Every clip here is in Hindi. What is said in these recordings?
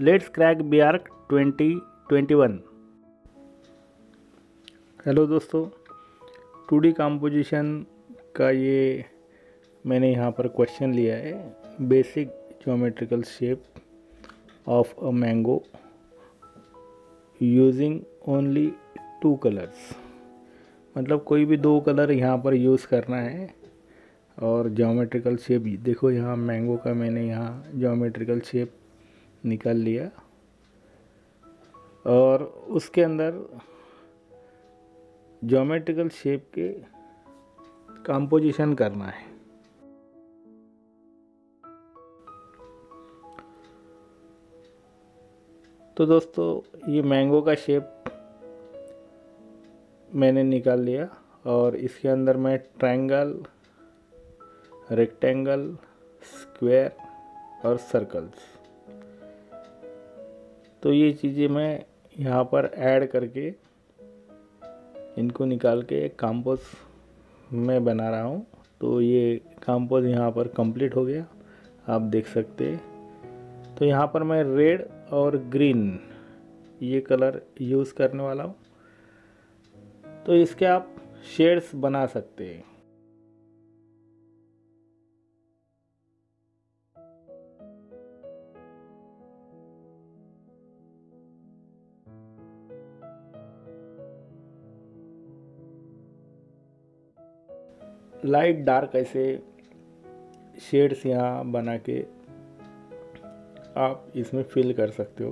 Let's crack B.ARCH 2021। हेलो दोस्तों, 2D कंपोजिशन का ये मैंने यहाँ पर क्वेश्चन लिया है, basic geometrical shape of a mango using only 2 colours. मतलब कोई भी 2 कलर यहाँ पर यूज़ करना है और ज्योमेट्रिकल शेप। देखो यहाँ मैंगो का मैंने यहाँ ज्योमेट्रिकल शेप निकाल लिया और उसके अंदर ज्योमेट्रिकल शेप के कंपोजिशन करना है। तो दोस्तों ये मैंगो का शेप मैंने निकाल लिया और इसके अंदर मैं ट्रायंगल, रेक्टेंगल, स्क्वायर और सर्कल्स, तो ये चीज़ें मैं यहाँ पर ऐड करके इनको निकाल के एक कंपोज मैं बना रहा हूँ। तो ये कंपोज यहाँ पर कंप्लीट हो गया, आप देख सकते हैं। तो यहाँ पर मैं रेड और ग्रीन ये कलर यूज़ करने वाला हूँ। तो इसके आप शेड्स बना सकते हैं। लाइट डार्क ऐसे शेड्स यहाँ बना के आप इसमें फिल कर सकते हो।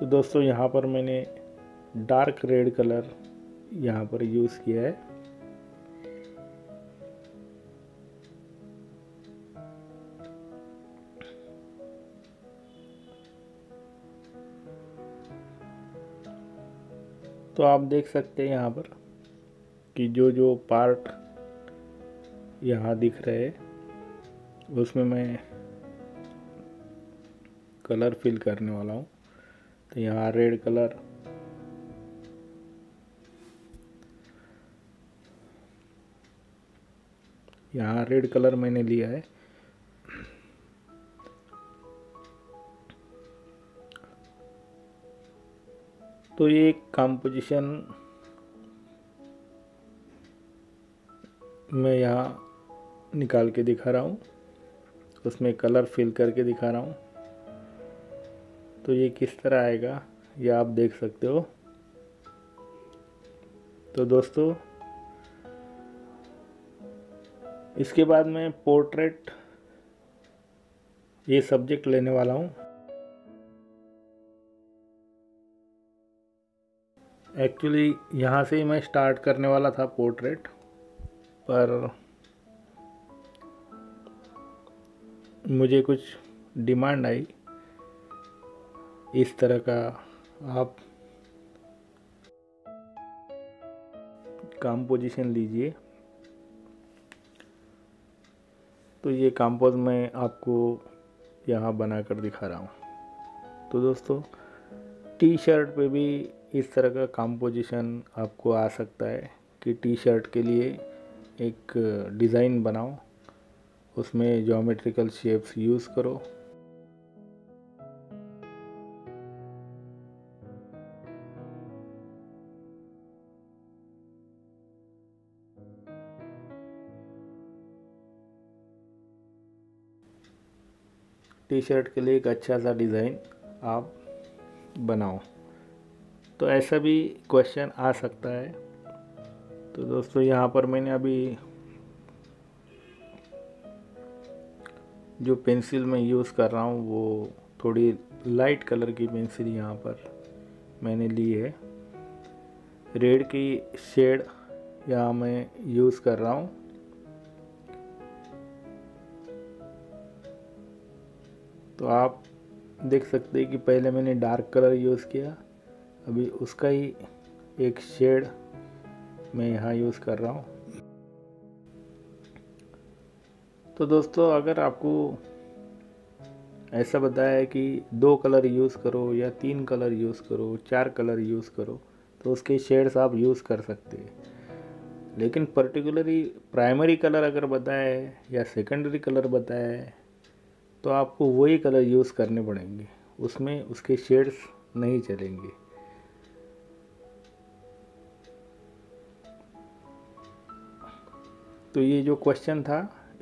तो दोस्तों यहाँ पर मैंने डार्क रेड कलर यहाँ पर यूज़ किया है। तो आप देख सकते हैं यहाँ पर कि जो जो पार्ट यहाँ दिख रहे हैं उसमें मैं कलर फिल करने वाला हूँ। तो यहाँ रेड कलर, यहाँ रेड कलर मैंने लिया है। तो ये कंपोजिशन मैं यहाँ निकाल के दिखा रहा हूँ, उसमें कलर फिल करके दिखा रहा हूँ। तो ये किस तरह आएगा ये आप देख सकते हो। तो दोस्तों इसके बाद मैं पोर्ट्रेट ये सब्जेक्ट लेने वाला हूँ। एक्चुअली यहाँ से ही मैं स्टार्ट करने वाला था पोर्ट्रेट, पर मुझे कुछ डिमांड आई इस तरह का आप कंपोजिशन लीजिए। तो ये कंपोज मैं आपको यहाँ बना कर दिखा रहा हूँ। तो दोस्तों टी शर्ट पे भी इस तरह का कंपोजिशन आपको आ सकता है कि टी शर्ट के लिए एक डिज़ाइन बनाओ, उसमें ज्योमेट्रिकल शेप्स यूज़ करो। टी शर्ट के लिए एक अच्छा सा डिज़ाइन आप बनाओ। तो ऐसा भी क्वेश्चन आ सकता है। तो दोस्तों यहाँ पर मैंने अभी जो पेंसिल मैं यूज़ कर रहा हूँ वो थोड़ी लाइट कलर की पेंसिल यहाँ पर मैंने ली है। रेड की शेड यहाँ मैं यूज़ कर रहा हूँ। तो आप देख सकते हैं कि पहले मैंने डार्क कलर यूज़ किया, अभी उसका ही एक शेड मैं यहाँ यूज़ कर रहा हूँ। तो दोस्तों अगर आपको ऐसा बताया है कि 2 कलर यूज़ करो या 3 कलर यूज़ करो, 4 कलर यूज़ करो, तो उसके शेड्स आप यूज़ कर सकते हैं। लेकिन पर्टिकुलरली प्राइमरी कलर अगर बताया है या सेकेंडरी कलर बताया है तो आपको वही कलर यूज़ करने पड़ेंगे, उसमें उसके शेड्स नहीं चलेंगे। तो ये जो क्वेश्चन था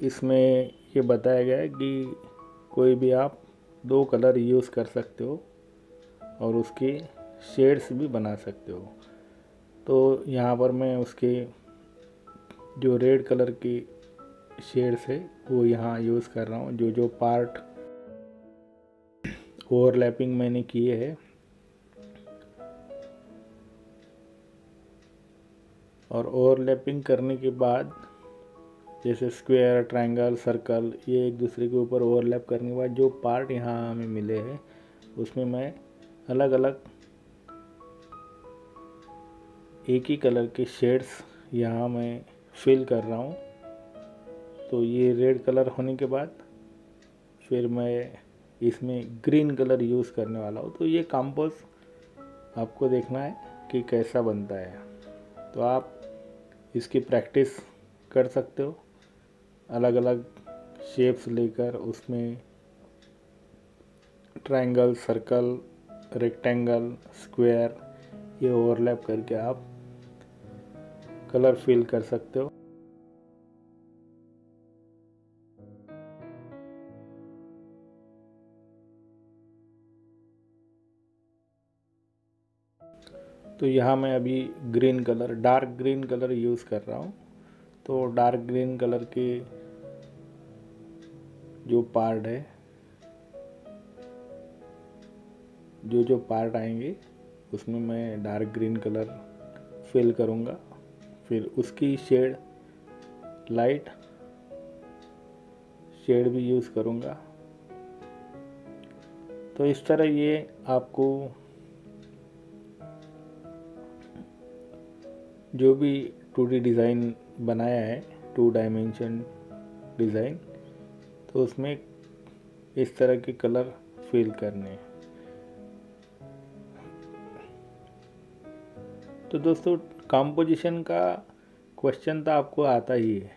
इसमें ये बताया गया है कि कोई भी आप दो कलर यूज़ कर सकते हो और उसके शेड्स भी बना सकते हो। तो यहाँ पर मैं उसके जो रेड कलर की शेड्स है वो यहाँ यूज़ कर रहा हूँ। जो जो पार्ट ओवरलैपिंग मैंने किए है और ओवरलैपिंग करने के बाद जैसे स्क्वायर, ट्रायंगल, सर्कल ये एक दूसरे के ऊपर ओवरलैप करने के बाद जो पार्ट यहाँ हमें मिले हैं उसमें मैं अलग अलग एक ही कलर के शेड्स यहाँ मैं फिल कर रहा हूँ। तो ये रेड कलर होने के बाद फिर मैं इसमें ग्रीन कलर यूज़ करने वाला हूँ। तो ये कंपोज आपको देखना है कि कैसा बनता है, तो आप इसकी प्रैक्टिस कर सकते हो अलग अलग शेप्स लेकर। उसमें ट्रायंगल, सर्कल, रेक्टेंगल, स्क्वायर ये ओवरलैप करके आप कलर फिल कर सकते हो। तो यहाँ मैं अभी green colour, dark green colour use कर रहा हूँ। तो डार्क ग्रीन कलर के जो पार्ट है, जो पार्ट आएंगे उसमें मैं डार्क ग्रीन कलर फिल करूँगा, फिर उसकी शेड लाइट शेड भी यूज़ करूँगा। तो इस तरह ये आपको जो भी 2D डिज़ाइन बनाया है, 2 डायमेंशन डिज़ाइन, तो उसमें इस तरह के कलर फिल करने हैं। तो दोस्तों कंपोजिशन का क्वेश्चन तो आपको आता ही है,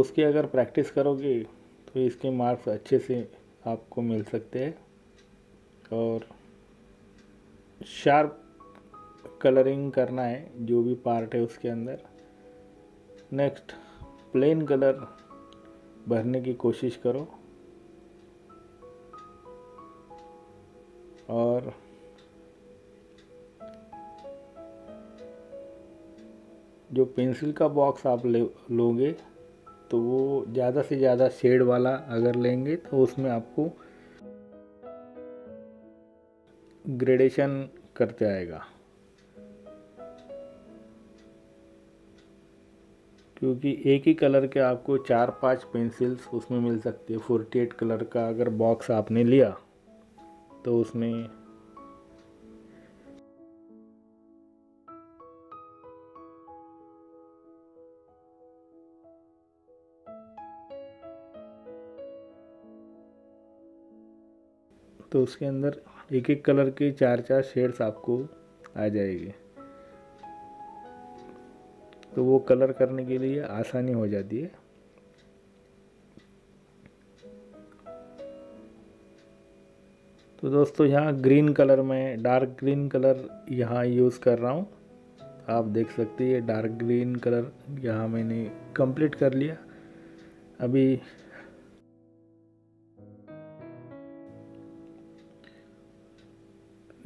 उसकी अगर प्रैक्टिस करोगे तो इसके मार्क्स अच्छे से आपको मिल सकते हैं। और शार्प कलरिंग करना है जो भी पार्ट है उसके अंदर। नेक्स्ट प्लेन कलर भरने की कोशिश करो और जो पेंसिल का बॉक्स आप लोगे तो वो ज़्यादा से ज़्यादा शेड वाला अगर लेंगे तो उसमें आपको ग्रेडेशन करते आएगा, क्योंकि एक ही कलर के आपको 4-5 पेंसिल्स उसमें मिल सकती है। 48 कलर का अगर बॉक्स आपने लिया तो उसमें तो उसके अंदर एक कलर के 4-4 शेड्स आपको आ जाएंगे, तो वो कलर करने के लिए आसानी हो जाती है। तो दोस्तों यहाँ ग्रीन कलर में, डार्क ग्रीन कलर यहाँ यूज़ कर रहा हूँ, आप देख सकते हैं। डार्क ग्रीन कलर यहाँ मैंने कंप्लीट कर लिया। अभी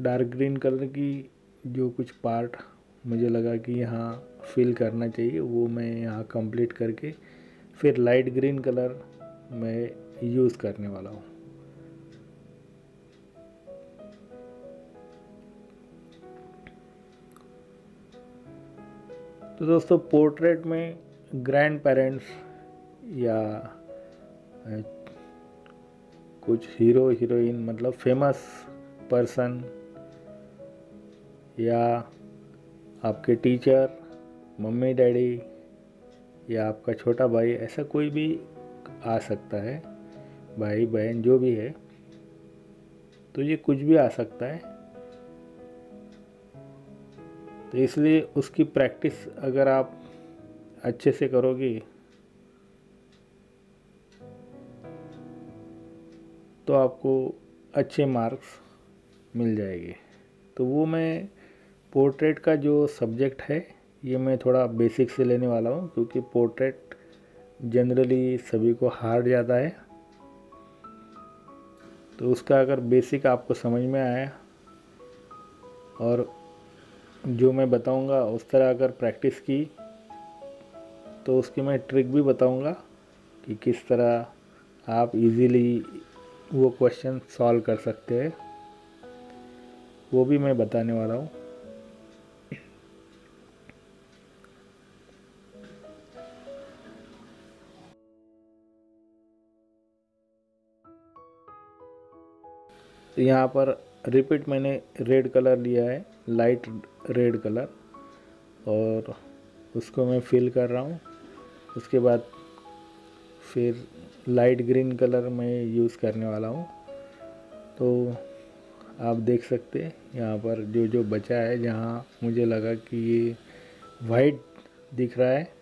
डार्क ग्रीन कलर की जो कुछ पार्ट मुझे लगा कि यहाँ फिल करना चाहिए वो मैं यहाँ कंप्लीट करके फिर लाइट ग्रीन कलर मैं यूज़ करने वाला हूँ। तो दोस्तों पोर्ट्रेट में ग्रैंड पेरेंट्स या कुछ हीरो हीरोइन मतलब फेमस पर्सन या आपके टीचर, मम्मी डैडी या आपका छोटा भाई, ऐसा कोई भी आ सकता है, भाई बहन जो भी है, तो ये कुछ भी आ सकता है। तो इसलिए उसकी प्रैक्टिस अगर आप अच्छे से करोगे तो आपको अच्छे मार्क्स मिल जाएंगे। तो वो मैं पोर्ट्रेट का जो सब्जेक्ट है ये मैं थोड़ा बेसिक से लेने वाला हूँ, क्योंकि पोर्ट्रेट जनरली सभी को हार्ड जाता है। तो उसका अगर बेसिक आपको समझ में आया और जो मैं बताऊँगा उस तरह अगर प्रैक्टिस की तो उसकी मैं ट्रिक भी बताऊँगा कि किस तरह आप इजीली वो क्वेश्चन सॉल्व कर सकते हैं, वो भी मैं बताने वाला हूँ। तो यहाँ पर रिपीट मैंने रेड कलर लिया है, लाइट रेड कलर, और उसको मैं फिल कर रहा हूँ। उसके बाद फिर लाइट ग्रीन कलर मैं यूज़ करने वाला हूँ। तो आप देख सकते हैं यहाँ पर जो जो बचा है, जहाँ मुझे लगा कि ये वाइट दिख रहा है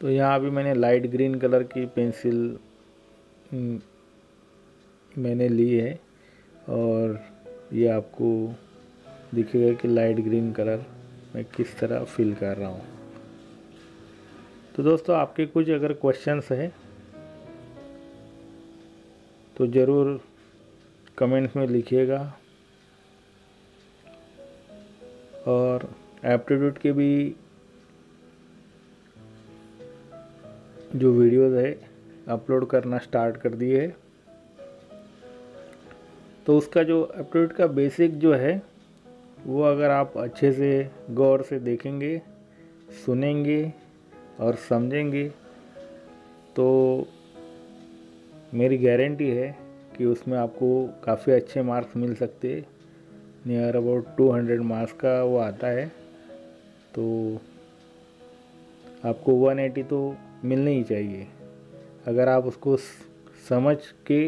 तो यहाँ भी मैंने लाइट ग्रीन कलर की पेंसिल मैंने ली है और ये आपको दिखेगा कि लाइट ग्रीन कलर मैं किस तरह फिल कर रहा हूँ। तो दोस्तों आपके कुछ अगर क्वेश्चंस हैं तो ज़रूर कमेंट्स में लिखिएगा। और एप्टीट्यूड के भी जो वीडियोस है अपलोड करना स्टार्ट कर दिए है। तो उसका जो एप्टीट्यूड का बेसिक जो है वो अगर आप अच्छे से गौर से देखेंगे, सुनेंगे और समझेंगे तो मेरी गारंटी है कि उसमें आपको काफ़ी अच्छे मार्क्स मिल सकते हैं। नियर अबाउट 200 मार्क्स का वो आता है, तो आपको 180 तो मिलना ही चाहिए। अगर आप उसको समझ के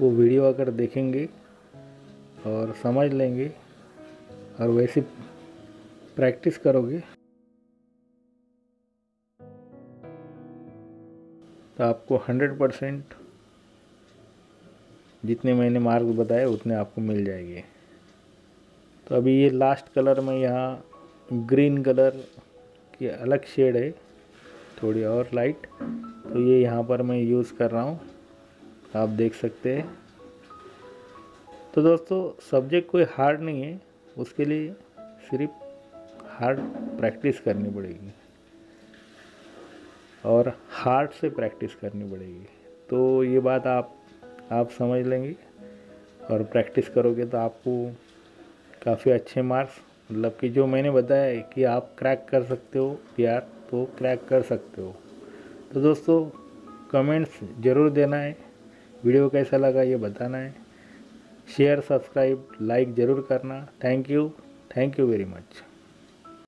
वो वीडियो अगर देखेंगे और समझ लेंगे और वैसे प्रैक्टिस करोगे तो आपको 100% जितने मैंने मार्क्स बताए उतने आपको मिल जाएंगे। तो अभी ये लास्ट कलर में यहाँ ग्रीन कलर की अलग शेड है, थोड़ी और लाइट, तो ये यहाँ पर मैं यूज़ कर रहा हूँ, आप देख सकते हैं। तो दोस्तों सब्जेक्ट कोई हार्ड नहीं है, उसके लिए सिर्फ हार्ड प्रैक्टिस करनी पड़ेगी और हार्ड से प्रैक्टिस करनी पड़ेगी। तो ये बात आप समझ लेंगे और प्रैक्टिस करोगे तो आपको काफ़ी अच्छे मार्क्स, मतलब कि जो मैंने बताया है कि आप क्रैक कर सकते हो B.ARCH, तो क्रैक कर सकते हो। तो दोस्तों कमेंट्स ज़रूर देना है, वीडियो कैसा लगा ये बताना है, शेयर, सब्सक्राइब, लाइक ज़रूर करना। Thank you very much.